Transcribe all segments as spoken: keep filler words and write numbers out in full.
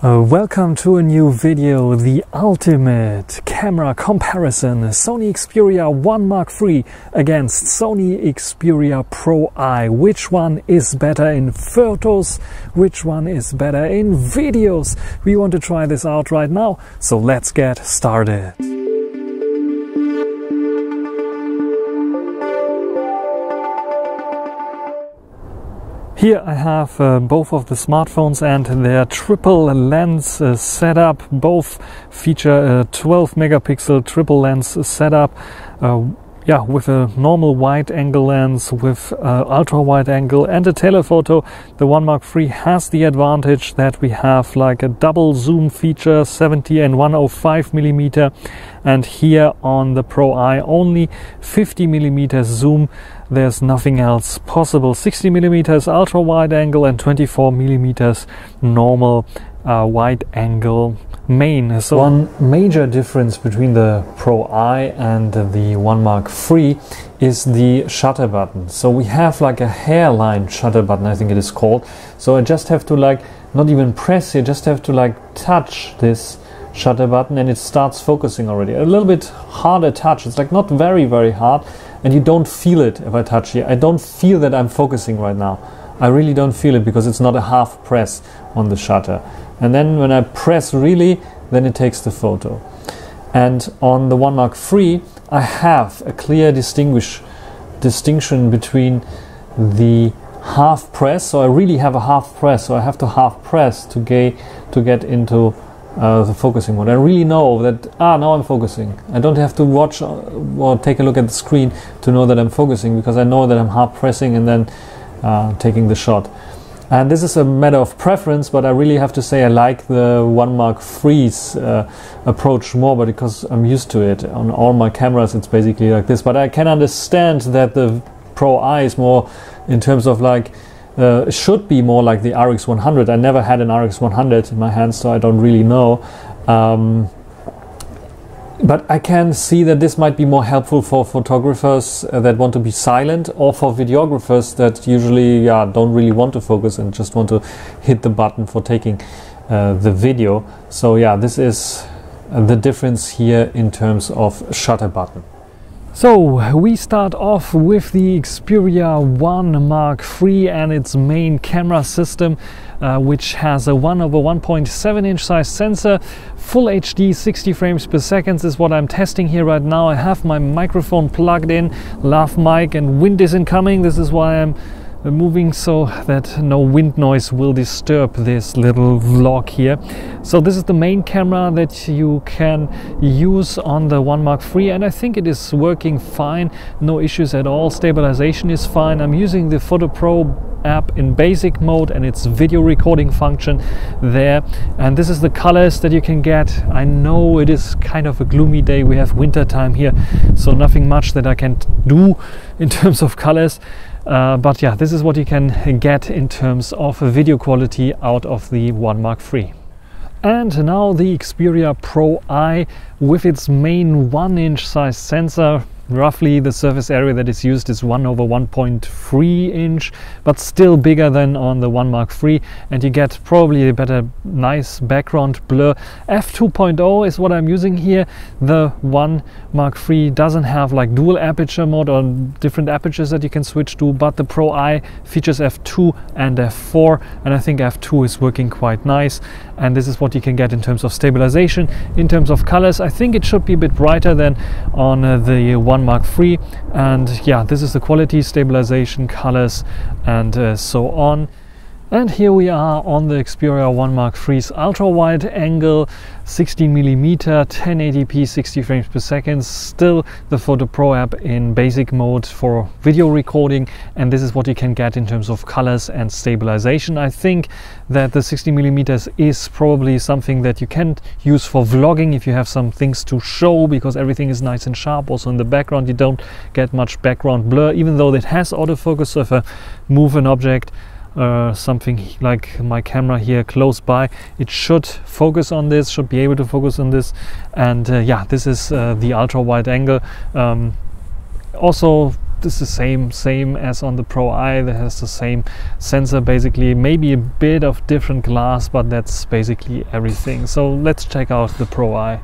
Uh, welcome to a new video, the ultimate camera comparison, Sony Xperia one Mark three against Sony Xperia Pro I. Which one is better in photos? Which one is better in videos? We want to try this out right now, so let's get started. Here I have uh, both of the smartphones and their triple lens uh, setup. Both feature a twelve megapixel triple lens setup. Uh, yeah, with a normal wide angle lens, with uh, ultra wide angle and a telephoto. The one Mark three has the advantage that we have like a double zoom feature, seventy and one oh five millimeter. And here on the Pro I only fifty millimeter zoom. There's nothing else possible. sixty millimeters ultra wide angle and twenty-four millimeters normal uh, wide angle main. So one major difference between the Pro I and the one Mark three is the shutter button. So we have like a hairline shutter button, I think it is called. So I just have to like not even press it, just have to like touch this shutter button and it starts focusing already. A little bit harder touch. It's like not very very hard. And you don't feel it if I touch here. I don't feel that I'm focusing right now. I really don't feel it because it's not a half press on the shutter. And then when I press really, then it takes the photo. And on the one Mark three, I have a clear distinguish distinction between the half press. So I really have a half press. So I have to half press to get to get into Uh, the focusing mode. I really know that, ah, now I'm focusing. I don't have to watch or take a look at the screen to know that I'm focusing, because I know that I'm hard pressing and then uh, taking the shot. And this is a matter of preference, but I really have to say I like the one Mark three's uh, approach more, but because I'm used to it. On all my cameras it's basically like this, but I can understand that the Pro I is more in terms of like Uh, should be more like the R X one hundred. I never had an R X one hundred in my hand, so I don't really know. Um, but I can see that this might be more helpful for photographers uh, that want to be silent, or for videographers that usually yeah, don't really want to focus and just want to hit the button for taking uh, the video. So yeah, this is uh, the difference here in terms of shutter button. So we start off with the Xperia one Mark three and its main camera system, uh, which has a one over one point seven inch size sensor. Full H D sixty frames per second is what I'm testing here right now. I have my microphone plugged in, lav mic, and wind isn't coming. This is why I'm moving, so that no wind noise will disturb this little vlog here. So this is the main camera that you can use on the one Mark three, and I think it is working fine, no issues at all. Stabilization is fine. I'm using the Photo Pro app in basic mode and its video recording function there, and this is the colors that you can get. I know it is kind of a gloomy day, we have winter time here, so nothing much that I can do in terms of colors. Uh, but yeah, this is what you can get in terms of video quality out of the one Mark three. And now the Xperia Pro I with its main one inch size sensor. Roughly the surface area that is used is one over one point three inch, but still bigger than on the one Mark three, and you get probably a better nice background blur. f two point oh is what I'm using here. The one Mark three doesn't have like dual aperture mode or different apertures that you can switch to, but the Pro I features f two and f four, and I think f two is working quite nice. And this is what you can get in terms of stabilization. In terms of colors, I think it should be a bit brighter than on uh, the one Mark three, and yeah, this is the quality, stabilization, colors, and uh, so on. And here we are on the Xperia one Mark three's ultra wide angle, sixty millimeter, ten eighty p, sixty frames per second. Still the Photo Pro app in basic mode for video recording, and this is what you can get in terms of colors and stabilization. I think that the sixty millimeters is probably something that you can use for vlogging if you have some things to show, because everything is nice and sharp. Also in the background, you don't get much background blur, even though it has autofocus. So if I move an object, Uh, something like my camera here close by, it should focus on this, should be able to focus on this. And uh, yeah, this is uh, the ultra wide angle. Um, also this is same same as on the Pro I. That has the same sensor basically, maybe a bit of different glass, but that's basically everything. So let's check out the Pro I.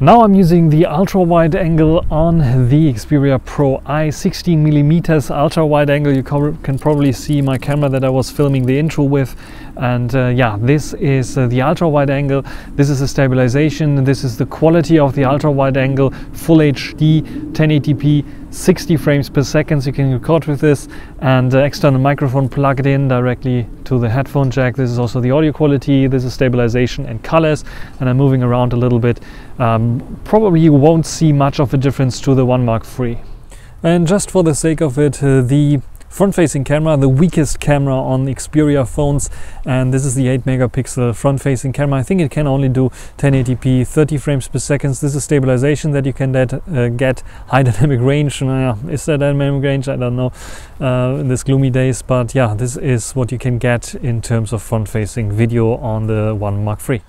Now I'm using the ultra wide angle on the Xperia Pro I, sixteen millimeters ultra wide angle. You can probably see my camera that I was filming the intro with, and uh, yeah, this is uh, the ultra wide angle. This is the stabilization. This is the quality of the ultra wide angle, full H D, ten eighty p, sixty frames per second. So you can record with this, and uh, external microphone plugged in directly to the headphone jack. This is also the audio quality. This is stabilization and colors, and I'm moving around a little bit. Um, Probably you won't see much of a difference to the one Mark three. And just for the sake of it, uh, the front-facing camera, the weakest camera on Xperia phones, and this is the eight megapixel front-facing camera. I think it can only do ten eighty p, thirty frames per second. This is stabilization that you can that, uh, get, high dynamic range. Uh, is there dynamic range? I don't know uh, in these gloomy days, but yeah, this is what you can get in terms of front-facing video on the one Mark three.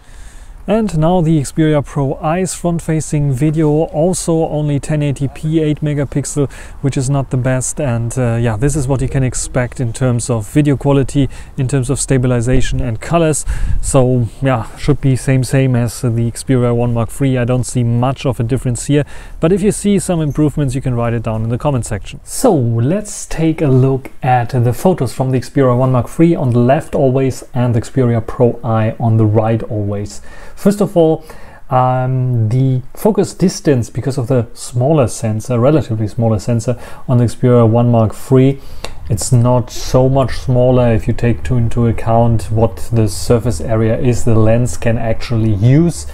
And now the Xperia Pro I's front-facing video, also only ten eighty p, eight megapixel, which is not the best. And uh, yeah, this is what you can expect in terms of video quality, in terms of stabilization and colors. So yeah, should be same same as the Xperia one Mark three. I don't see much of a difference here, but if you see some improvements, you can write it down in the comment section. So let's take a look at the photos from the Xperia one Mark three on the left always, and the Xperia Pro I on the right always. First of all, um, the focus distance, because of the smaller sensor, relatively smaller sensor on the Xperia one Mark three, it's not so much smaller if you take to, into account what the surface area is the lens can actually use.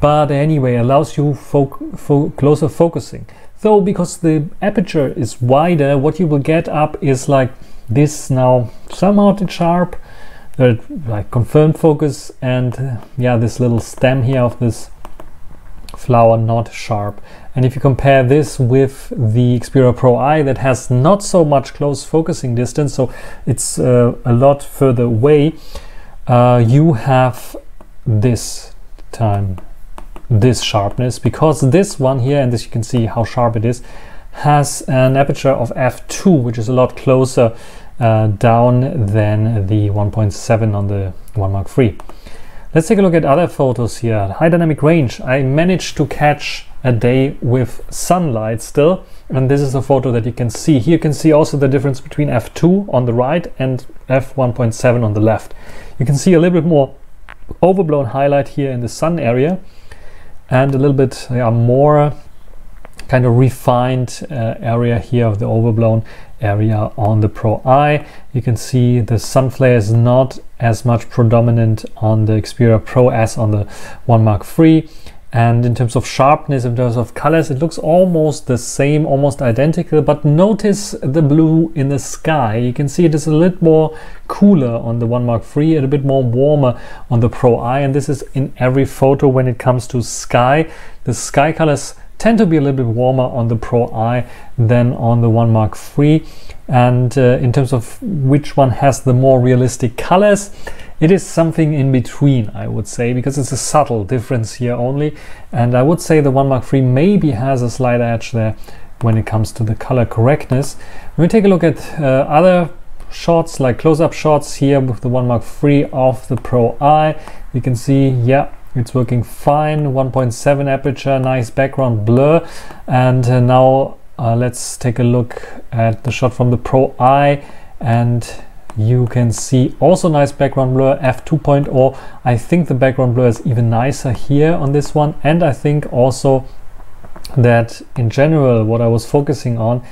But anyway, allows you fo fo closer focusing. Though, because the aperture is wider, what you will get up is like this now, somehow it's sharp. Uh, like confirmed focus, and uh, yeah, this little stem here of this flower, not sharp. And if you compare this with the Xperia Pro I, that has not so much close focusing distance, so it's uh, a lot further away, uh, you have this time this sharpness, because this one here, and this you can see how sharp it is, has an aperture of f two, which is a lot closer Uh, down than the one point seven on the one Mark three. Let's take a look at other photos here. High dynamic range. I managed to catch a day with sunlight still, and this is a photo that you can see. Here you can see also the difference between f two on the right and f one point seven on the left. You can see a little bit more overblown highlight here in the sun area, and a little bit yeah, more kind of refined uh, area here of the overblown area on the Pro I. You can see the sun flare is not as much predominant on the Xperia Pro as on the one Mark three. And in terms of sharpness, in terms of colors, it looks almost the same, almost identical, but notice the blue in the sky. You can see it is a little more cooler on the one Mark three and a bit more warmer on the Pro I, and this is in every photo when it comes to sky. The sky colors tend to be a little bit warmer on the Pro I than on the one Mark three. And uh, in terms of which one has the more realistic colors, it is something in between, I would say, because it's a subtle difference here only. And I would say the one Mark three maybe has a slight edge there when it comes to the color correctness. When we take a look at uh, other shots, like close-up shots here with the one Mark three of the Pro I, you can see, yeah, it's working fine. One point seven aperture, nice background blur. And uh, now uh, let's take a look at the shot from the Pro I, and you can see also nice background blur, f two point oh. I think the background blur is even nicer here on this one, and I think also that in general what I was focusing on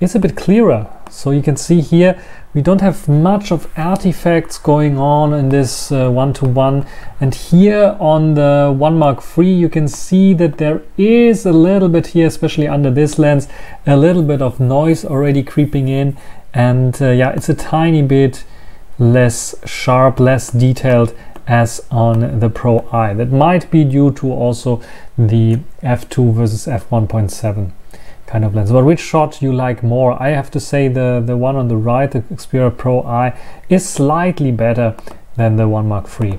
is a bit clearer. So you can see here we don't have much of artifacts going on in this one-to-one. Uh, -one. And here on the one Mark three you can see that there is a little bit here, especially under this lens, a little bit of noise already creeping in. And uh, yeah, it's a tiny bit less sharp, less detailed as on the Pro I. That might be due to also the f two versus f one point seven. kind of lens. But which shot you like more? I have to say the the one on the right, the Xperia Pro I, is slightly better than the one Mark three.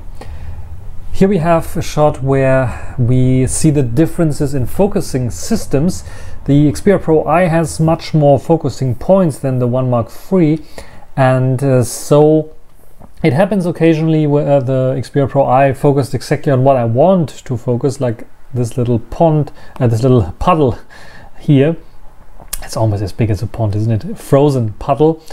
Here we have a shot where we see the differences in focusing systems The Xperia Pro I has much more focusing points than the one Mark three, and uh, so it happens occasionally where the Xperia Pro I focused exactly on what I want to focus, like this little pond, uh, this little puddle here. It's almost as big as a pond, isn't it? A frozen puddle.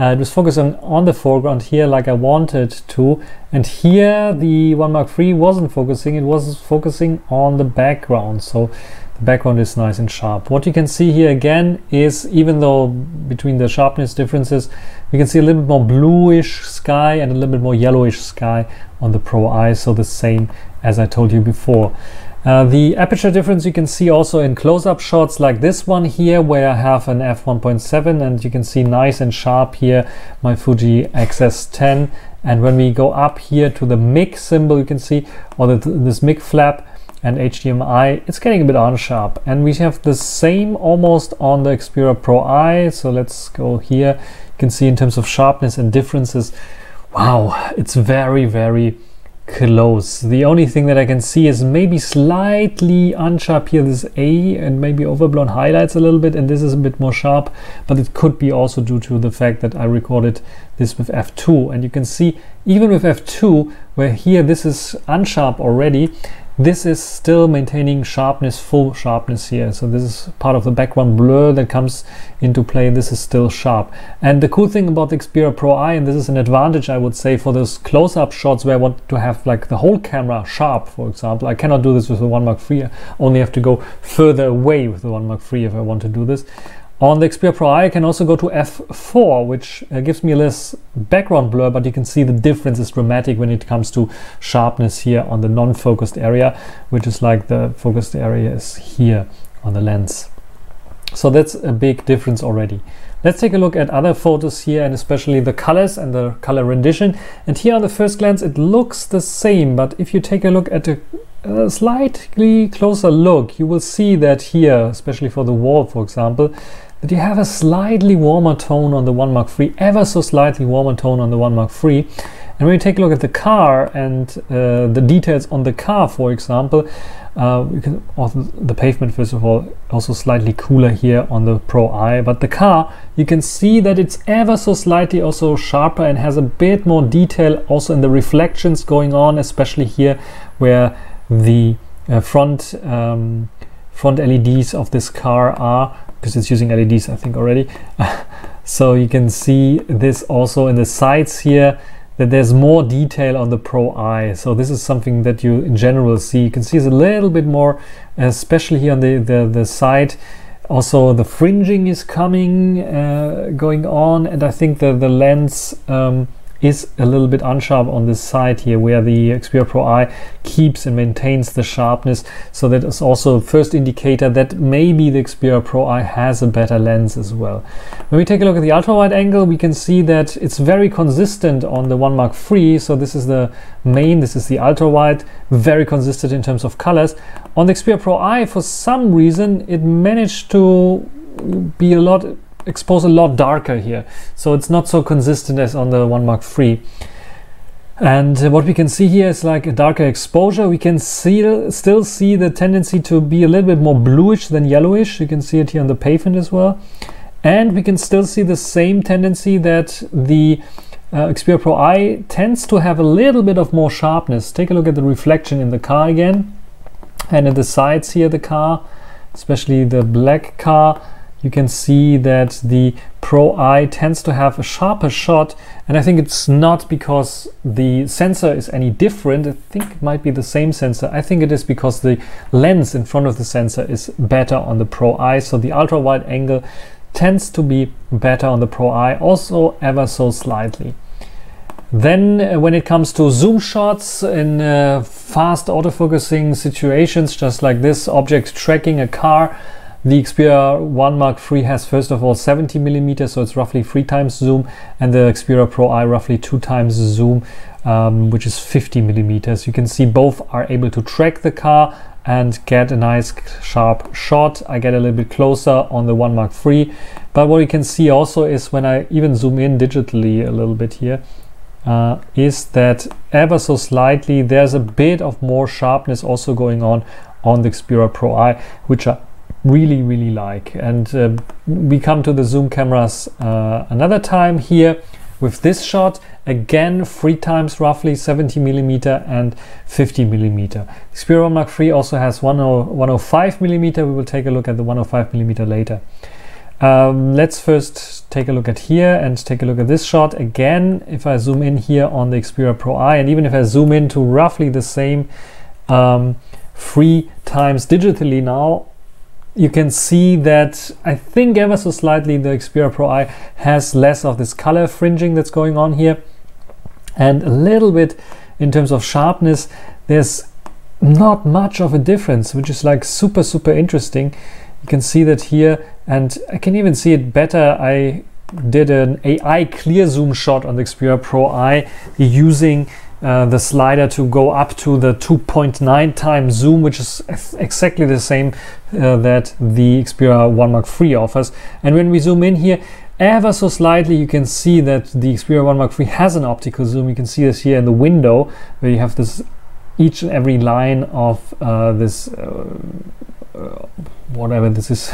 Uh, it was focusing on the foreground here like I wanted to, and here the one Mark three wasn't focusing, it was focusing on the background, so the background is nice and sharp. What you can see here again is, even though between the sharpness differences, we can see a little bit more bluish sky and a little bit more yellowish sky on the Pro I, so the same as I told you before. Uh, the aperture difference you can see also in close-up shots like this one here, where I have an f one point seven, and you can see nice and sharp here my Fuji X S ten. And when we go up here to the M I C symbol, you can see, or the, this M I C flap and H D M I, it's getting a bit unsharp. And we have the same almost on the Xperia Pro I. So let's go here. You can see in terms of sharpness and differences, wow, it's very, very close. The only thing that I can see is maybe slightly unsharp here, this A, and maybe overblown highlights a little bit, and this is a bit more sharp, but it could be also due to the fact that I recorded this with f two. And you can see even with f two, where here this is unsharp already, this is still maintaining sharpness, full sharpness here. So this is part of the background blur that comes into play. This is still sharp. And the cool thing about the Xperia Pro I, and this is an advantage I would say for those close-up shots where I want to have like the whole camera sharp, for example. I cannot do this with the one Mark three. I only have to go further away with the one Mark three if I want to do this. On the Xperia Pro I, I can also go to f four, which uh, gives me less background blur, but you can see the difference is dramatic when it comes to sharpness here on the non-focused area, which is like the focused area is here on the lens. So that's a big difference already. Let's take a look at other photos here, and especially the colors and the color rendition. And here on the first glance it looks the same, but if you take a look at a a slightly closer look, you will see that here, especially for the wall, for example, that you have a slightly warmer tone on the one Mark three, ever so slightly warmer tone on the one Mark three. And when you take a look at the car and uh, the details on the car, for example, uh, you can, the pavement, first of all, also slightly cooler here on the Pro I. But the car, you can see that it's ever so slightly also sharper and has a bit more detail also in the reflections going on, especially here where the uh, front um, front L E Ds of this car are, because it's using L E Ds I think already. So you can see this also in the sides here, that there's more detail on the Pro I. So this is something that you in general see. You can see it's a little bit more, especially here on the, the, the side. Also the fringing is coming, uh, going on, and I think that the lens um, is a little bit unsharp on this side here, where the Xperia Pro I keeps and maintains the sharpness. So that is also a first indicator that maybe the Xperia Pro I has a better lens as well. When we take a look at the ultra wide angle, we can see that it's very consistent on the one Mark three. So this is the main, this is the ultra wide, very consistent in terms of colors. On the Xperia Pro I, for some reason, it managed to be a lot expose a lot darker here, so it's not so consistent as on the one Mark three. And uh, what we can see here is like a darker exposure. We can see, still see the tendency to be a little bit more bluish than yellowish. You can see it here on the pavement as well, and we can still see the same tendency that the uh, Xperia Pro I tends to have a little bit of more sharpness. Take a look at the reflection in the car again, and at the sides here, the car, especially the black car, you can see that the Pro I tends to have a sharper shot. And I think it's not because the sensor is any different. I think it might be the same sensor. I think it is because the lens in front of the sensor is better on the Pro I. So the ultra wide angle tends to be better on the Pro I, also ever so slightly. Then uh, when it comes to zoom shots in uh, fast autofocusing situations, just like this, object tracking a car, the Xperia one Mark three has first of all seventy millimeters, so it's roughly three times zoom, and the Xperia Pro I roughly two times zoom, um, which is fifty millimeters. You can see both are able to track the car and get a nice sharp shot. I get a little bit closer on the one Mark three, but what you can see also is when I even zoom in digitally a little bit here, Uh, is that ever so slightly there's a bit of more sharpness also going on on the Xperia Pro I, which are really, really like. And uh, we come to the zoom cameras uh, another time here with this shot. Again, three times roughly, seventy millimeter and fifty millimeter. Xperia Mark three also has one oh five millimeter. We will take a look at the one oh five millimeter later. Um, let's first take a look at here and take a look at this shot. Again, if I zoom in here on the Xperia Pro I, and even if I zoom in to roughly the same um, three times digitally now, you can see that I think ever so slightly the Xperia Pro I has less of this color fringing that's going on here, and a little bit in terms of sharpness there's not much of a difference, which is like super super interesting. You can see that here, and I can even see it better. I did an A I clear zoom shot on the Xperia Pro I using Uh, the slider to go up to the two point nine times zoom, which is exactly the same uh, that the Xperia one Mark three offers. And when we zoom in here ever so slightly, you can see that the Xperia one Mark three has an optical zoom. You can see this here in the window where you have this each and every line of uh, this uh, uh, whatever this is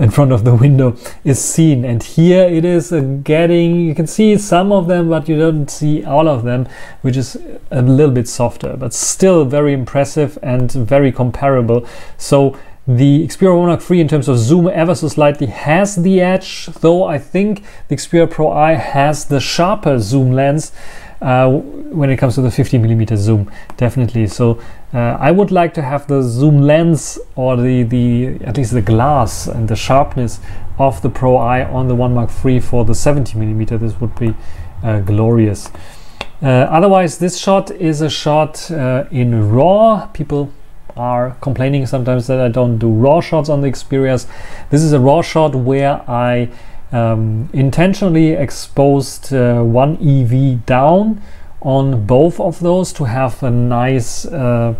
in front of the window is seen, and here it is uh, getting, you can see some of them but you don't see all of them, which is a little bit softer, but still very impressive and very comparable. So the Xperia one Mark three in terms of zoom ever so slightly has the edge, though I think the Xperia Pro I has the sharper zoom lens Uh, when it comes to the fifty millimeter zoom, definitely. So uh, I would like to have the zoom lens, or the the at least the glass and the sharpness of the Pro I on the one Mark three for the seventy millimeter. This would be uh, glorious. Uh, otherwise, this shot is a shot uh, in RAW. People are complaining sometimes that I don't do RAW shots on the Xperias. This is a RAW shot where I Um, intentionally exposed uh, one E V down on both of those to have a nice uh,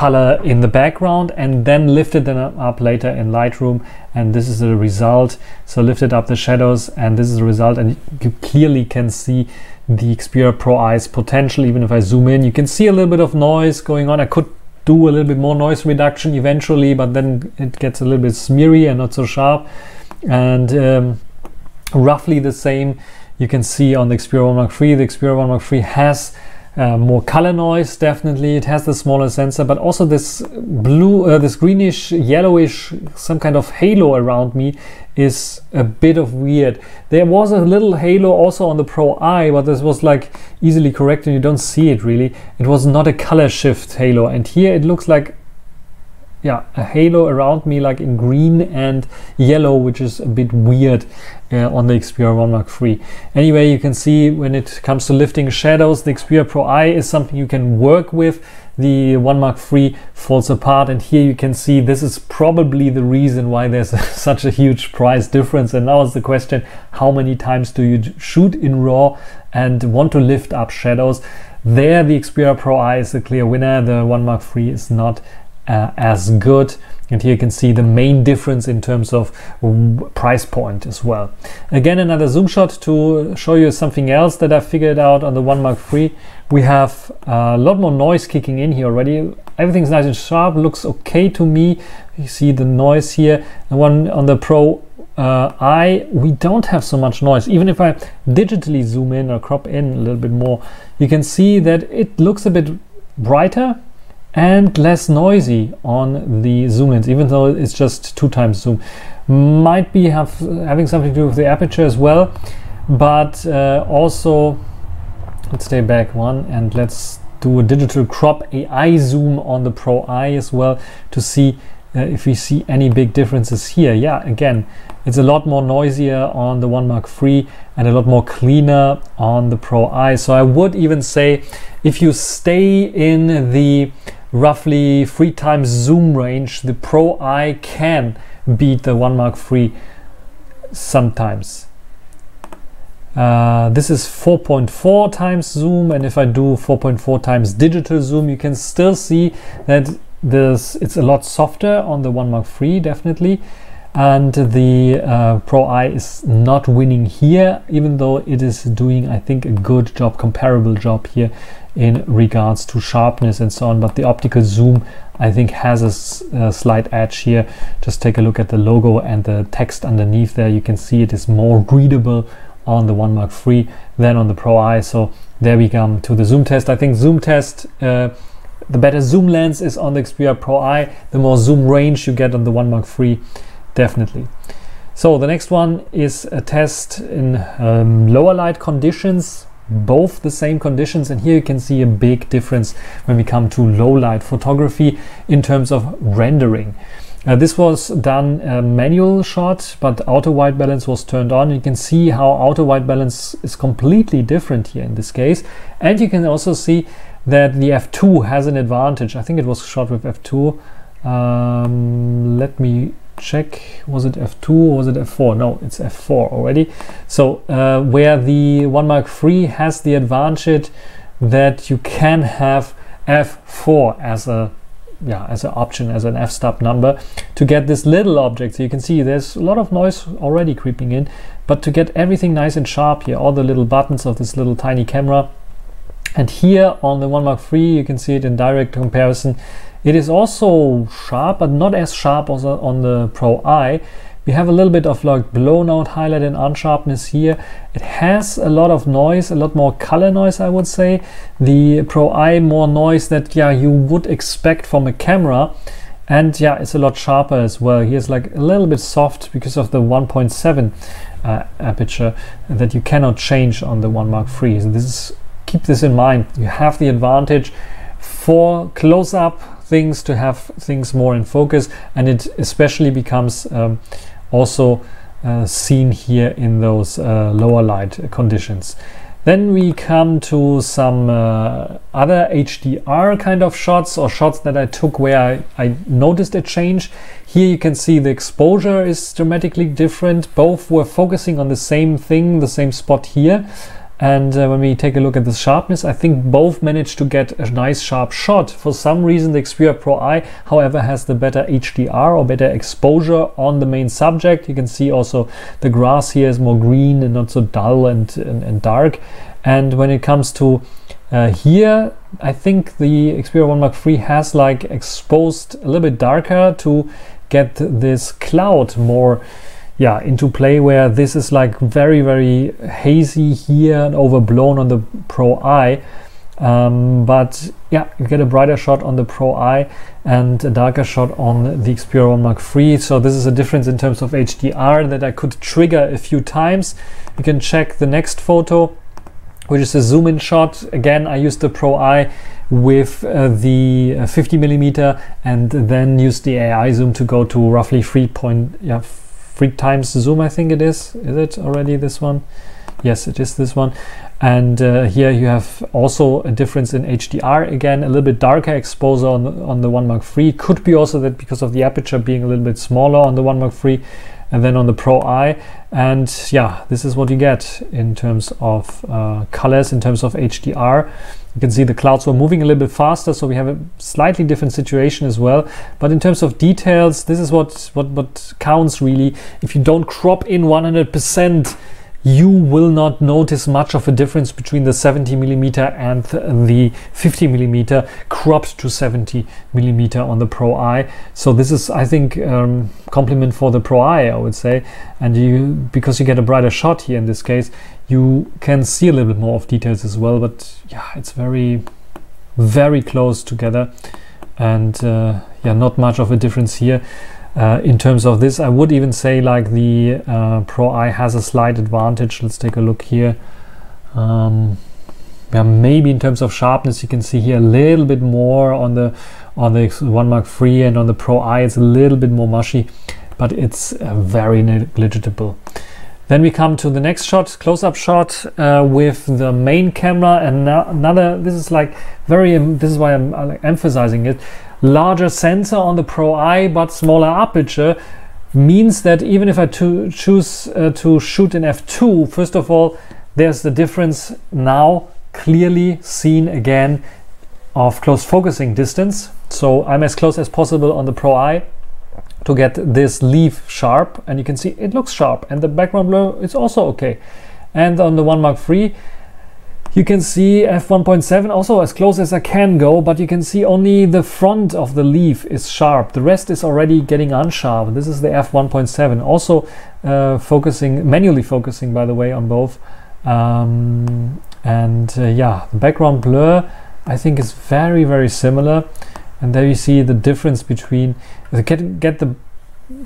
color in the background, and then lifted them up later in Lightroom, and this is the result. So lifted up the shadows and this is the result, and you clearly can see the Xperia Pro I's potential. Even if I zoom in, you can see a little bit of noise going on. I could do a little bit more noise reduction eventually, but then it gets a little bit smeary and not so sharp. And um, roughly the same you can see on the Xperia one Mark three. The Xperia one Mark three has uh, more color noise, definitely. It has the smaller sensor, but also this blue, uh, this greenish, yellowish, some kind of halo around me is a bit of weird. There was a little halo also on the Pro I, but this was like easily corrected. You don't see it really. It was not a color shift halo, and here it looks like, yeah, a halo around me, like in green and yellow, which is a bit weird uh, on the Xperia one Mark three. Anyway, you can see when it comes to lifting shadows, the Xperia Pro I is something you can work with. The one Mark three falls apart, and here you can see this is probably the reason why there's such a huge price difference. And now is the question, how many times do you shoot in RAW and want to lift up shadows? There the Xperia Pro I is the clear winner. The one Mark three is not Uh, as good, and here you can see the main difference in terms of price point as well. Again, another zoom shot to show you something else that I figured out on the one Mark three. We have a lot more noise kicking in here already. Everything's nice and sharp, looks okay to me. You see the noise here. The one on the Pro uh, I, we don't have so much noise. Even if I digitally zoom in or crop in a little bit more, you can see that it looks a bit brighter and less noisy on the zoom lens, even though it's just two times zoom. Might be have having something to do with the aperture as well, but uh, also let's stay back one and let's do a digital crop A I zoom on the Pro I as well to see uh, if we see any big differences here. Yeah, again, it's a lot more noisier on the one Mark three and a lot more cleaner on the Pro I. So I would even say if you stay in the roughly three times zoom range, the Pro I can beat the one Mark three sometimes. Uh, this is four point four times zoom, and if I do four point four times digital zoom, you can still see that this it's a lot softer on the one Mark three, definitely. and the uh, Pro I is not winning here, even though it is doing, I think, a good job, comparable job here in regards to sharpness and so on. But the optical zoom, I think, has a, s a slight edge here. Just take a look at the logo and the text underneath there. You can see it is more readable on the one Mark three than on the Pro I. So there we come to the zoom test. I think zoom test, uh, the better zoom lens is on the Xperia Pro I, the more zoom range you get on the one Mark three, definitely. So the next one is a test in um, lower light conditions, both the same conditions, and here you can see a big difference when we come to low light photography in terms of rendering. Uh, this was done uh, manual shot, but auto white balance was turned on. You can see how auto white balance is completely different here in this case, and you can also see that the F two has an advantage. I think it was shot with F two. Um, let me check, was it F two or was it F four? No, it's F four already. So uh, where the one Mark three has the advantage that you can have F four as a yeah as an option, as an f-stop number, to get this little object. So you can see there's a lot of noise already creeping in, but to get everything nice and sharp here, all the little buttons of this little tiny camera. And here on the one Mark three, you can see it in direct comparison, it is also sharp, but not as sharp as on the Pro I. We have a little bit of like blown out highlight and unsharpness here. It has a lot of noise, a lot more color noise, I would say. The Pro I, more noise that yeah you would expect from a camera, and yeah it's a lot sharper as well. Here's like a little bit soft because of the one point seven uh, aperture that you cannot change on the one Mark three. So this is, keep this in mind, you have the advantage for close-up things, to have things more in focus, and it especially becomes um, also uh, seen here in those uh, lower light conditions. Then we come to some uh, other H D R kind of shots, or shots that I took where I, I noticed a change. Here you can see the exposure is dramatically different. Both were focusing on the same thing, the same spot here. And uh, when we take a look at the sharpness, I think both managed to get a nice sharp shot. For some reason, the Xperia Pro I, however, has the better H D R, or better exposure on the main subject. You can see also the grass here is more green and not so dull and, and, and dark. And when it comes to uh, here, I think the Xperia one Mark three has like exposed a little bit darker to get this cloud more Yeah, into play, where this is like very, very hazy here and overblown on the Pro I. Um, but yeah, you get a brighter shot on the Pro I and a darker shot on the Xperia one Mark three. So this is a difference in terms of H D R that I could trigger a few times. You can check the next photo, which is a zoom in shot. Again, I used the Pro I with uh, the uh, fifty millimeter, and then used the A I zoom to go to roughly three point yeah, three times the zoom, I think it is. Is it already this one? Yes, it is this one. And uh, here you have also a difference in H D R. Again, a little bit darker exposure on the, on the one Mark three. Could be also that because of the aperture being a little bit smaller on the one Mark three and then on the Pro I. And yeah, this is what you get in terms of uh, colors, in terms of H D R. You can see the clouds were moving a little bit faster, so we have a slightly different situation as well. But in terms of details, this is what what, what counts really. If you don't crop in one hundred percent, you will not notice much of a difference between the seventy millimeter and the fifty millimeter, cropped to seventy millimeter on the Pro I. So this is, I think, um, compliment for the Pro I, I would say. And you, because you get a brighter shot here in this case, you can see a little bit more of details as well. But yeah, it's very, very close together, and uh, yeah, not much of a difference here. Uh, in terms of this, I would even say like the uh, Pro I has a slight advantage. Let's take a look here. Um, yeah, maybe in terms of sharpness, you can see here a little bit more on the on the one Mark three, and on the Pro I it's a little bit more mushy, but it's uh, very negligible. Then we come to the next shot, close-up shot uh, with the main camera, and another. This is like very. Um, this is why I'm, I'm emphasizing it. Larger sensor on the Pro I, but smaller aperture, means that even if I to choose uh, to shoot in f two, first of all, there's the difference now clearly seen again of close focusing distance. So I'm as close as possible on the Pro I, to get this leaf sharp, and you can see it looks sharp and the background blur is also okay. And on the one Mark three you can see f one point seven, also as close as I can go, but you can see only the front of the leaf is sharp, the rest is already getting unsharp. This is the f one point seven, also uh, focusing, manually focusing by the way on both, um, and uh, yeah, the background blur I think is very very similar. And there you see the difference between, you get, get the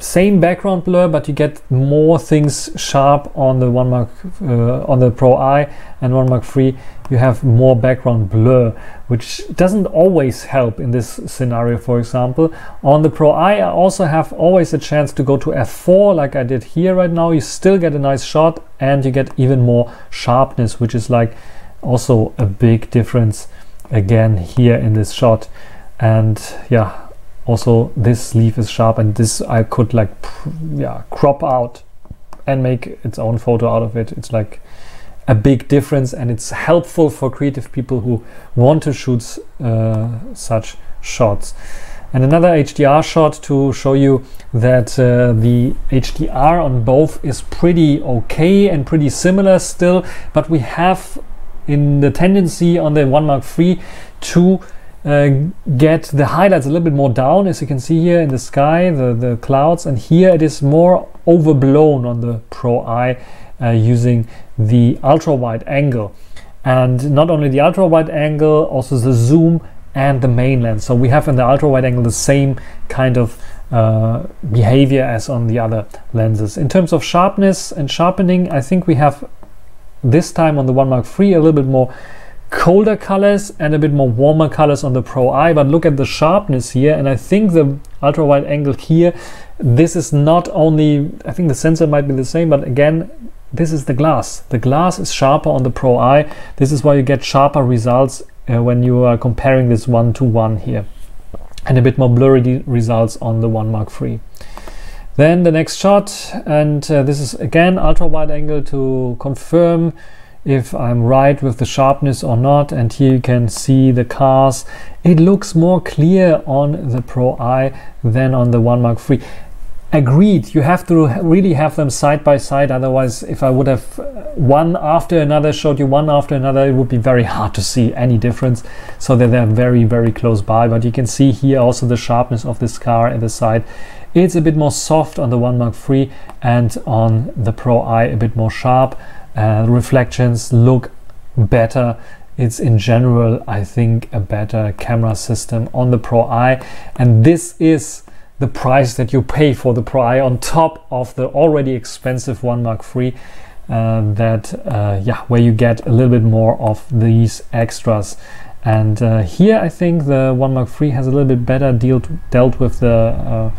same background blur, but you get more things sharp on the one Mark, uh, on the Pro I, and one Mark three you have more background blur, which doesn't always help in this scenario. For example, on the Pro I, I also have always a chance to go to f four like I did here right now. You still get a nice shot and you get even more sharpness, which is like also a big difference again here in this shot. And yeah, also this leaf is sharp, and this I could like yeah crop out and make its own photo out of it. It's like a big difference, and it's helpful for creative people who want to shoot uh, such shots. And another H D R shot to show you that uh, the H D R on both is pretty okay and pretty similar still, but we have in the tendency on the one Mark three to Uh, get the highlights a little bit more down, as you can see here in the sky, the, the clouds, and here it is more overblown on the Pro I uh, using the ultra wide angle. And not only the ultra wide angle, also the zoom and the main lens. So we have in the ultra wide angle the same kind of uh, behavior as on the other lenses. In terms of sharpness and sharpening, I think we have this time on the one Mark three a little bit more colder colors and a bit more warmer colors on the Pro I, but look at the sharpness here. And I think the ultra wide angle here, this is not only, I think the sensor might be the same, but again, this is the glass. The glass is sharper on the Pro I. This is why you get sharper results uh, when you are comparing this one to one here, and a bit more blurry results on the one Mark three. Then the next shot, and uh, this is again ultra wide angle to confirm if I'm right with the sharpness or not. And here you can see the cars. It looks more clear on the Pro I than on the one Mark three. Agreed, you have to really have them side by side, otherwise if I would have one after another, showed you one after another, it would be very hard to see any difference. So that they're very very close by. But you can see here also the sharpness of this car at the side. It's a bit more soft on the one Mark three, and on the Pro I a bit more sharp. Uh, reflections look better. It's in general, I think, a better camera system on the Pro I, and this is the price that you pay for the Pro I on top of the already expensive one Mark three, uh, that uh, yeah, where you get a little bit more of these extras. And uh, here I think the one Mark three has a little bit better deal dealt with the uh,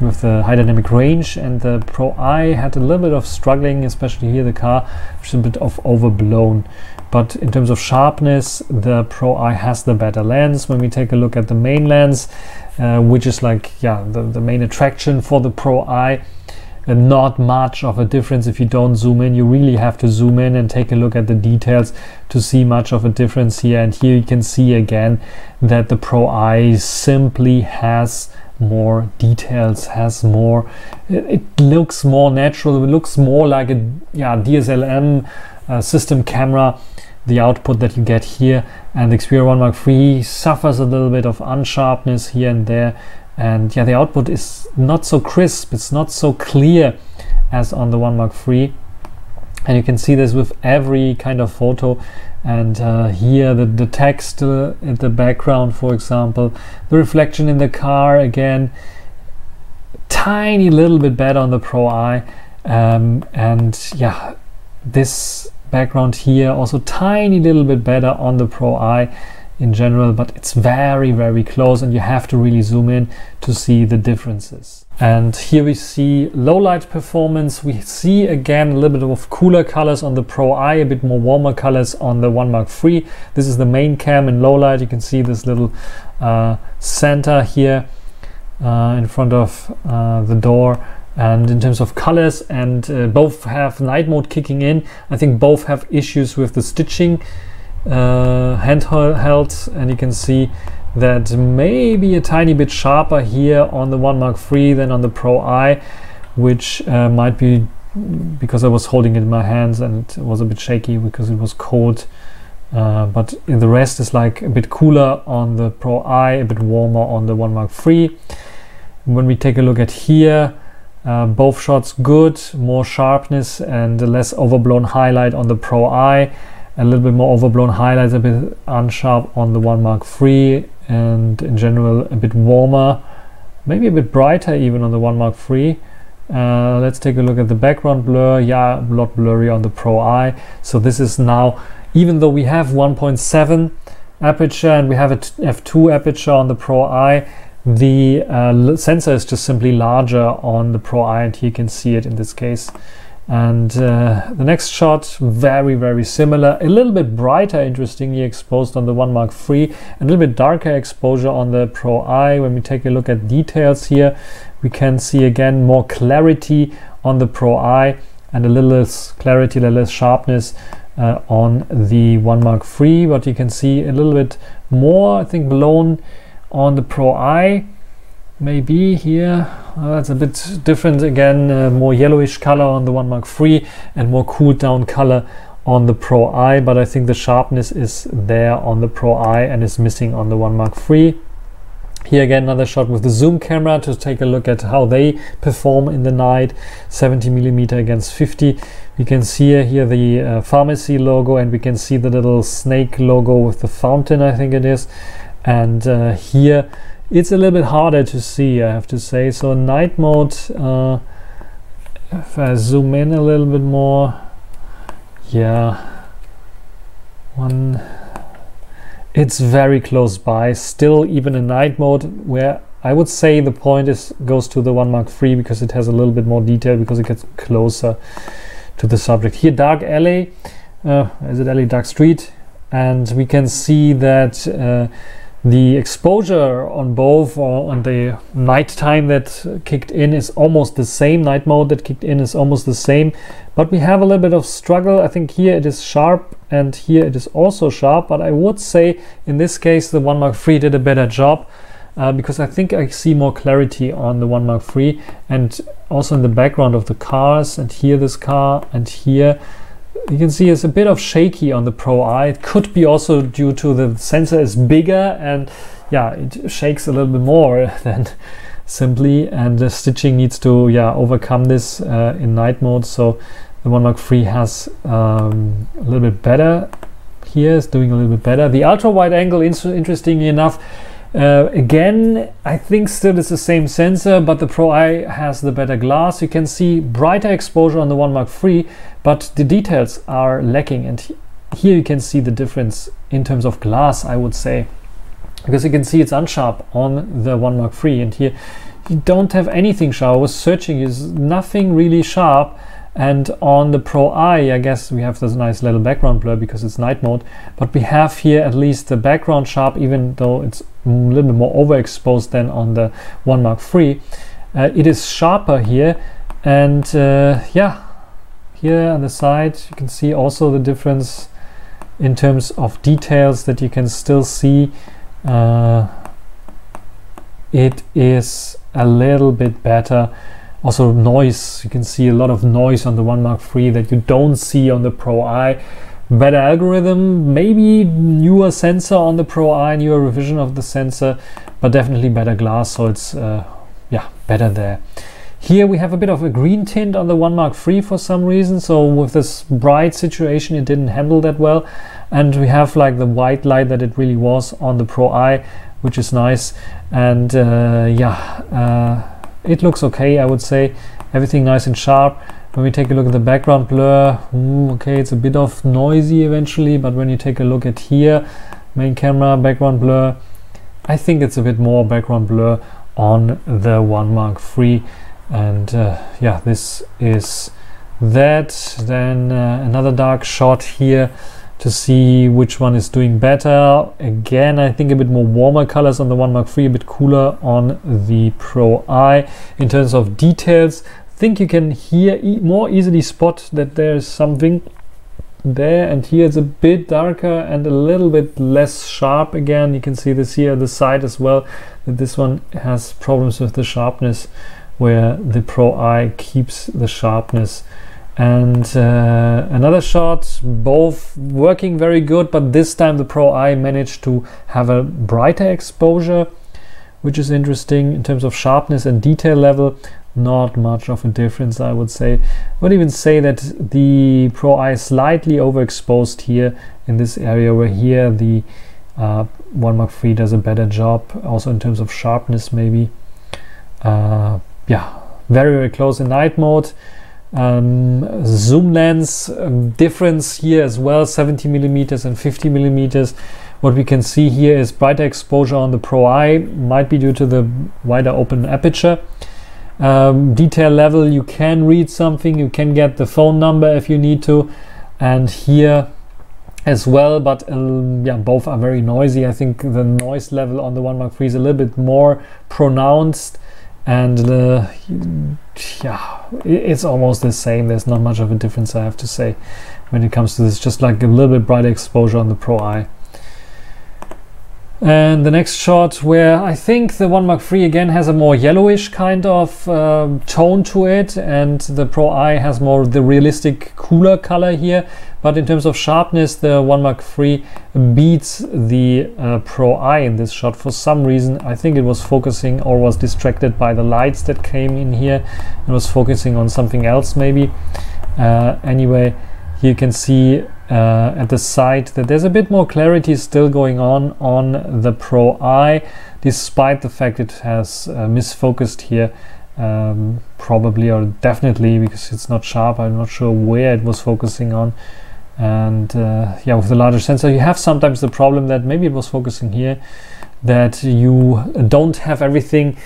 with the high dynamic range, and the Pro I had a little bit of struggling, especially here the car, which is a bit of overblown. But in terms of sharpness, the Pro I has the better lens. When we take a look at the main lens, uh, which is like yeah the, the main attraction for the Pro I, and not much of a difference if you don't zoom in. You really have to zoom in and take a look at the details to see much of a difference here. And here you can see again that the Pro I simply has more details, has more, it, it looks more natural, it looks more like a yeah D S L M uh, system camera, the output that you get here. And the Xperia one Mark three suffers a little bit of unsharpness here and there, and yeah, the output is not so crisp, it's not so clear as on the one Mark three. And you can see this with every kind of photo. And uh, here the, the text uh, in the background, for example, the reflection in the car, again tiny little bit better on the Pro I, um, and yeah, this background here also tiny little bit better on the Pro I in general, but it's very very close and you have to really zoom in to see the differences. And here we see low light performance. We see again a little bit of cooler colors on the Pro I, a bit more warmer colors on the one Mark three. This is the main cam in low light. You can see this little uh, center here uh, in front of uh, the door. And in terms of colors, and uh, both have night mode kicking in. I think both have issues with the stitching uh handheld, and you can see that may be a tiny bit sharper here on the one Mark three than on the Pro I, which uh, might be because I was holding it in my hands and it was a bit shaky because it was cold. Uh, but in the rest is like a bit cooler on the Pro I, a bit warmer on the one Mark three. When we take a look at here, uh, both shots good, more sharpness and less overblown highlight on the Pro I, a little bit more overblown highlights, a bit unsharp on the one Mark three, and in general a bit warmer, maybe a bit brighter even on the one Mark three. Uh, let's take a look at the background blur. Yeah, a lot blurry on the Pro I. So this is now, even though we have one point seven aperture and we have a f two aperture on the Pro I, the uh, sensor is just simply larger on the Pro I, and here you can see it in this case. And uh, the next shot, very very similar, a little bit brighter interestingly exposed on the one Mark three, a little bit darker exposure on the Pro I. When we take a look at details here, we can see again more clarity on the Pro I and a little less clarity, a little less sharpness uh, on the one Mark three, but you can see a little bit more, I think, blown on the Pro I. Maybe here uh, that's a bit different again, uh, more yellowish color on the one Mark three and more cooled down color on the Pro I, but I think the sharpness is there on the Pro I and is missing on the one Mark three. Here again another shot with the zoom camera to take a look at how they perform in the night, seventy millimeter against fifty. We can see here the uh, pharmacy logo, and we can see the little snake logo with the fountain, I think it is, and uh, here it's a little bit harder to see, I have to say. So night mode, uh, if I zoom in a little bit more, yeah, one, it's very close by still, even in night mode, where I would say the point is goes to the one Mark three because it has a little bit more detail, because it gets closer to the subject. Here dark alley, uh, is it alley, dark street, and we can see that uh, the exposure on both, or on the night time that kicked in, is almost the same. Night mode that kicked in is almost the same, but we have a little bit of struggle. I think here it is sharp and here it is also sharp, but I would say in this case the one Mark three did a better job, uh, because I think I see more clarity on the one Mark three, and also in the background of the cars, and here this car, and here you can see it's a bit of shaky on the Pro I. It could be also due to the sensor is bigger, and yeah, it shakes a little bit more than simply, and the stitching needs to yeah overcome this uh, in night mode. So the one Mark three has um, a little bit better. Here is doing a little bit better. The ultra wide angle, in interestingly enough, uh, again I think still it's the same sensor, but the Pro I has the better glass. You can see brighter exposure on the one Mark three, but the details are lacking, and he here you can see the difference in terms of glass, I would say, because you can see it's unsharp on the one Mark three, and here you don't have anything sharp. I was searching, is nothing really sharp, and on the Pro I, I guess we have this nice little background blur because it's night mode, but we have here at least the background sharp, even though it's a little bit more overexposed than on the one Mark three. Uh, it is sharper here, and uh, yeah, here on the side you can see also the difference in terms of details that you can still see. Uh, it is a little bit better. Also noise, you can see a lot of noise on the one Mark three that you don't see on the Pro I. Better algorithm, maybe newer sensor on the Pro I, newer revision of the sensor, but definitely better glass, so it's uh, yeah, better there. Here we have a bit of a green tint on the one Mark three for some reason, so with this bright situation it didn't handle that well, and we have like the white light that it really was on the Pro I, which is nice, and uh, yeah, uh, it looks okay, I would say. Everything nice and sharp. When we take a look at the background blur, ooh, okay, it's a bit of noisy eventually, but when you take a look at here, main camera, background blur, I think it's a bit more background blur on the one Mark three. And uh, yeah, this is that. Then uh, another dark shot here to see which one is doing better. Again, I think a bit more warmer colors on the one Mark three, a bit cooler on the Pro I. In terms of details, I think you can here e more easily spot that there's something there, and here it's a bit darker and a little bit less sharp. Again, you can see this here at the side as well, that this one has problems with the sharpness, where the Pro I keeps the sharpness. And uh, another shot, both working very good, but this time the Pro I managed to have a brighter exposure, which is interesting. In terms of sharpness and detail level, not much of a difference, I would say. I would even say that the Pro I is slightly overexposed here in this area, where here the uh, one Mark three does a better job, also in terms of sharpness maybe. Uh, yeah, very, very close in night mode. Um, zoom lens um, difference here as well, seventy millimeters and fifty millimeters. What we can see here is brighter exposure on the Pro I, might be due to the wider open aperture. Um, detail level, you can read something, you can get the phone number if you need to, and here as well, but um, yeah, both are very noisy. I think the noise level on the one Mark three is a little bit more pronounced, and uh, yeah, it's almost the same. There's not much of a difference, I have to say, when it comes to this, just like a little bit brighter exposure on the Pro I. And the next shot, where I think the one Mark three again has a more yellowish kind of uh, tone to it, and the Pro I has more the realistic cooler color here, but in terms of sharpness the one Mark three beats the uh, Pro I in this shot for some reason. I think it was focusing, or was distracted by the lights that came in here, and was focusing on something else maybe. Uh, anyway, you can see uh, at the side that there's a bit more clarity still going on on the Pro I, despite the fact it has uh, misfocused here, um, probably or definitely, because it's not sharp. I'm not sure where it was focusing on. And uh, yeah, with the larger sensor you have sometimes the problem that maybe it was focusing here, that you don't have everything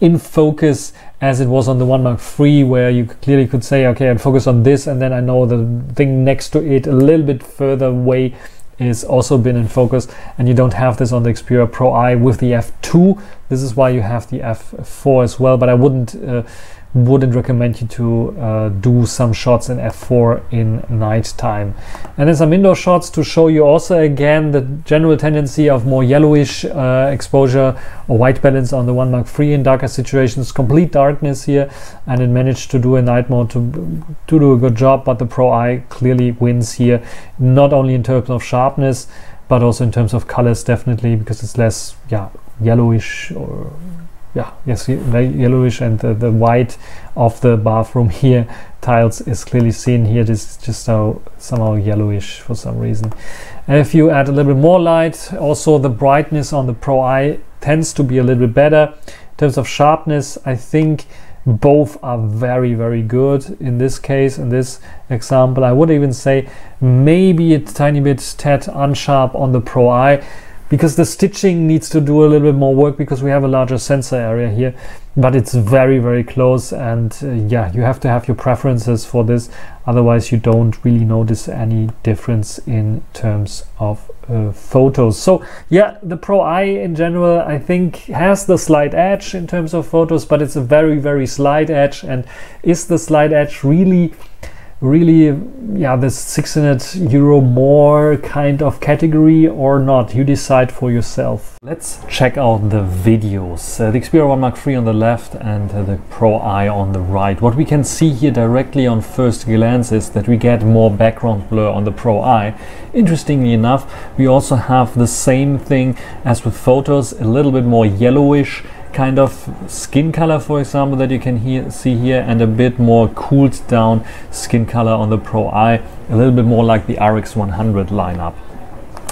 in focus as it was on the one Mark three, where you clearly could say, okay, I focus on this, and then I know the thing next to it a little bit further away is also been in focus, and you don't have this on the Xperia Pro I with the F two. This is why you have the F four as well, but I wouldn't uh, wouldn't recommend you to uh, do some shots in F four in night time. And then some indoor shots to show you also again the general tendency of more yellowish uh, exposure or white balance on the one Mark three in darker situations, complete darkness here, and it managed to do a night mode to, to do a good job, but the Pro I clearly wins here, not only in terms of sharpness but also in terms of colors, definitely, because it's less yeah yellowish or Yeah, yes, very yellowish, and the, the white of the bathroom here tiles is clearly seen here. This is just so, somehow yellowish for some reason. And if you add a little bit more light, also the brightness on the Pro I tends to be a little bit better. In terms of sharpness, I think both are very, very good in this case, in this example. I would even say maybe a tiny bit tad unsharp on the Pro I, because the stitching needs to do a little bit more work, because we have a larger sensor area here, but it's very, very close, and uh, yeah, you have to have your preferences for this, otherwise you don't really notice any difference in terms of uh, photos. So yeah, the Pro I in general, I think, has the slight edge in terms of photos, but it's a very, very slight edge. And is the slight edge really really yeah this six hundred euro more kind of category or not? You decide for yourself. Let's check out the videos. Uh, the Xperia one Mark three on the left and uh, the Pro I on the right. What we can see here directly on first glance is that we get more background blur on the Pro I. Interestingly enough, we also have the same thing as with photos, a little bit more yellowish kind of skin color, for example, that you can hear, see here, and a bit more cooled down skin color on the Pro I, a little bit more like the R X one hundred lineup.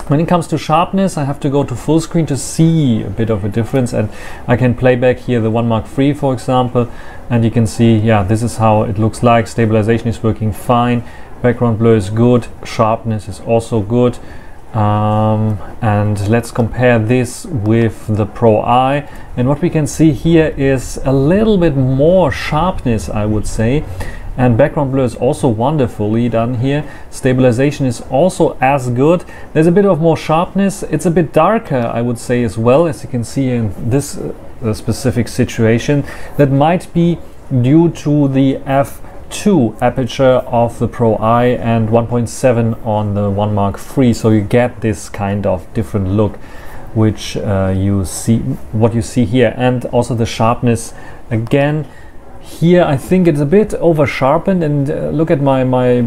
When it comes to sharpness, I have to go to full screen to see a bit of a difference, and I can play back here the one Mark three, for example, and you can see, yeah, this is how it looks like. Stabilization is working fine, background blur is good, sharpness is also good. Um, and let's compare this with the Pro I, and what we can see here is a little bit more sharpness, I would say, and background blur is also wonderfully done here. Stabilization is also as good. There's a bit of more sharpness. It's a bit darker, I would say, as well, as you can see in this uh, specific situation. That might be due to the F two two aperture of the Pro I and one point seven on the one Mark three, so you get this kind of different look which uh, you see what you see here. And also the sharpness again here, I think it's a bit over sharpened, and uh, look at my my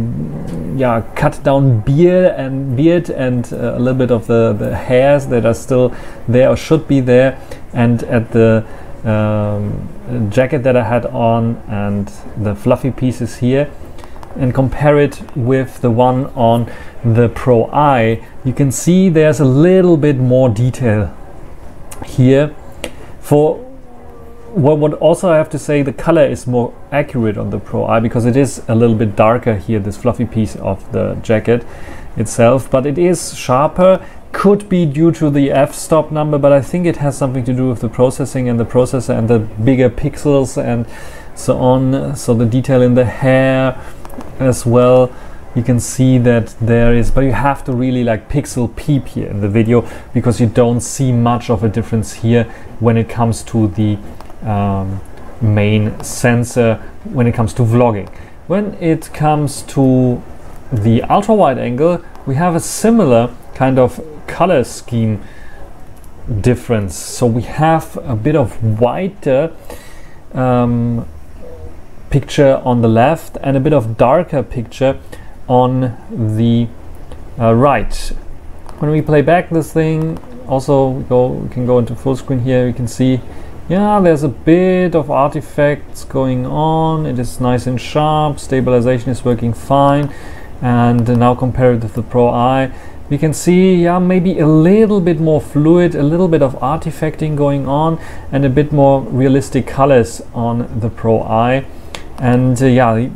yeah cut down beard and beard and uh, a little bit of the, the hairs that are still there or should be there, and at the um, jacket that I had on and the fluffy pieces here. And compare it with the one on the Pro I, you can see there's a little bit more detail here. For what, what also I have to say, the color is more accurate on the Pro I because it is a little bit darker here, this fluffy piece of the jacket itself, but it is sharper. Could be due to the f-stop number, but I think it has something to do with the processing and the processor and the bigger pixels and so on. So the detail in the hair as well, you can see that there is, but you have to really like pixel peep here in the video because you don't see much of a difference here when it comes to the um, main sensor, when it comes to vlogging. When it comes to the ultra wide angle, we have a similar kind of color scheme difference, so we have a bit of whiter um, picture on the left and a bit of darker picture on the uh, right. When we play back this thing, also we go we can go into full screen here, you can see yeah there's a bit of artifacts going on. It is nice and sharp, stabilization is working fine, and now compare it with the Pro I. We can see yeah maybe a little bit more fluid, a little bit of artifacting going on, and a bit more realistic colors on the Pro I. And uh, yeah,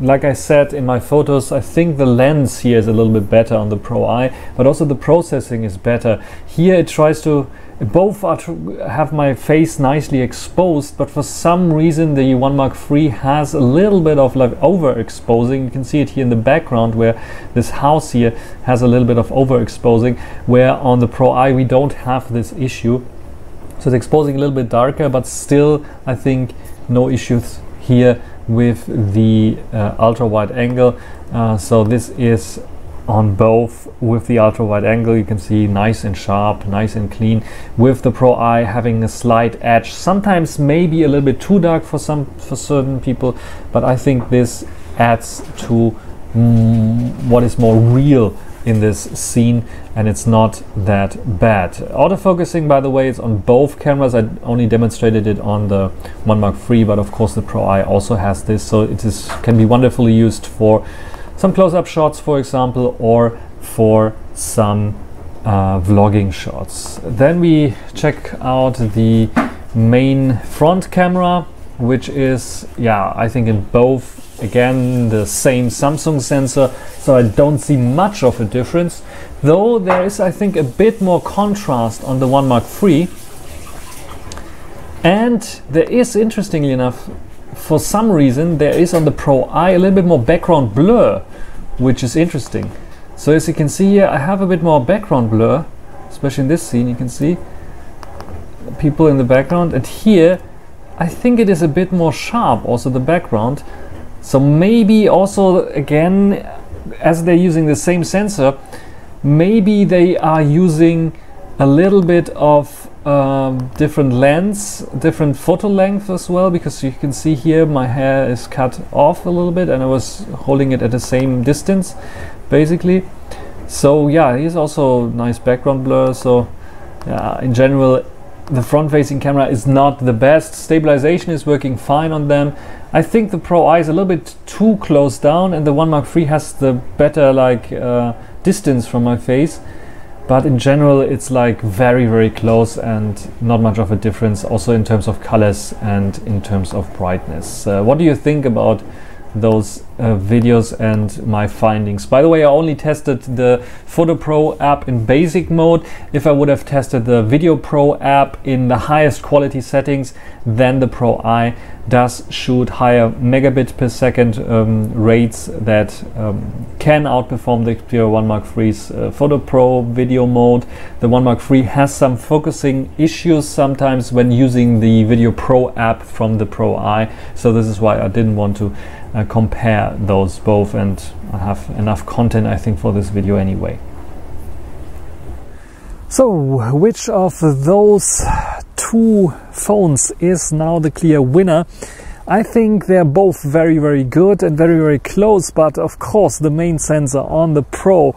like I said in my photos, I think the lens here is a little bit better on the Pro I, but also the processing is better here. It tries to both are tr have my face nicely exposed, but for some reason the one Mark three has a little bit of like overexposing. You can see it here in the background where this house here has a little bit of overexposing, where on the Pro I we don't have this issue. So it's exposing a little bit darker, but still I think no issues here with the uh, ultra wide angle. Uh, so this is on both. With the ultra wide angle you can see nice and sharp, nice and clean, with the Pro I having a slight edge, sometimes maybe a little bit too dark for some for certain people, but I think this adds to mm, what is more real in this scene, and it's not that bad. Autofocusing, by the way, is on both cameras. I only demonstrated it on the one Mark three, but of course the Pro I also has this, so it is can be wonderfully used for some close-up shots, for example, or for some uh, vlogging shots. Then we check out the main front camera, which is, yeah, I think in both, again, the same Samsung sensor, so I don't see much of a difference. Though there is, I think, a bit more contrast on the one Mark three. And there is, interestingly enough, for some reason there is on the Pro I a little bit more background blur, which is interesting. So as you can see here, I have a bit more background blur, especially in this scene. You can see people in the background, and here I think it is a bit more sharp, also the background. So maybe also, again, as they're using the same sensor, maybe they are using a little bit of Um, different lens, different photo length as well, because you can see here my hair is cut off a little bit and I was holding it at the same distance basically. So yeah, here's also nice background blur. So uh, in general the front-facing camera is not the best. Stabilization is working fine on them. I think the Pro I is a little bit too close down and the one Mark three has the better like uh, distance from my face. But in general, it's like very, very close and not much of a difference, also in terms of colors and in terms of brightness. Uh, what do you think about those uh, videos and my findings? By the way, I only tested the Photo Pro app in basic mode. If I would have tested the Video Pro app in the highest quality settings, then the Pro I does shoot higher megabit per second um, rates that um, can outperform the Xperia one Mark three's uh, Photo Pro video mode. The one Mark three has some focusing issues sometimes when using the Video Pro app from the Pro I, so this is why I didn't want to uh, compare those both, and I have enough content, I think, for this video anyway. So, which of those two phones is now the clear winner? I think they're both very, very good and very, very close, but of course the main sensor on the Pro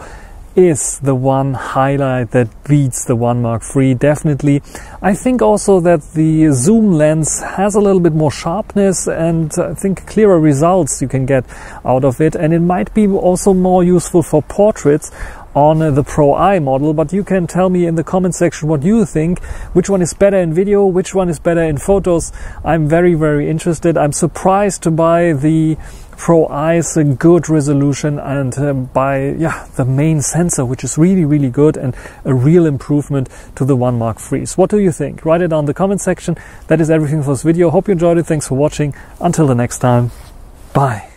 is the one highlight that beats the one Mark three, definitely. I think also that the zoom lens has a little bit more sharpness, and I think clearer results you can get out of it, and it might be also more useful for portraits on the Pro I model. But you can tell me in the comment section what you think, which one is better in video, which one is better in photos. I'm very, very interested. I'm surprised to buy the Pro I's a good resolution and uh, by yeah the main sensor, which is really, really good and a real improvement to the one Mark threes. What do you think? Write it down in the comment section. That is everything for this video. Hope you enjoyed it. Thanks for watching. Until the next time, bye.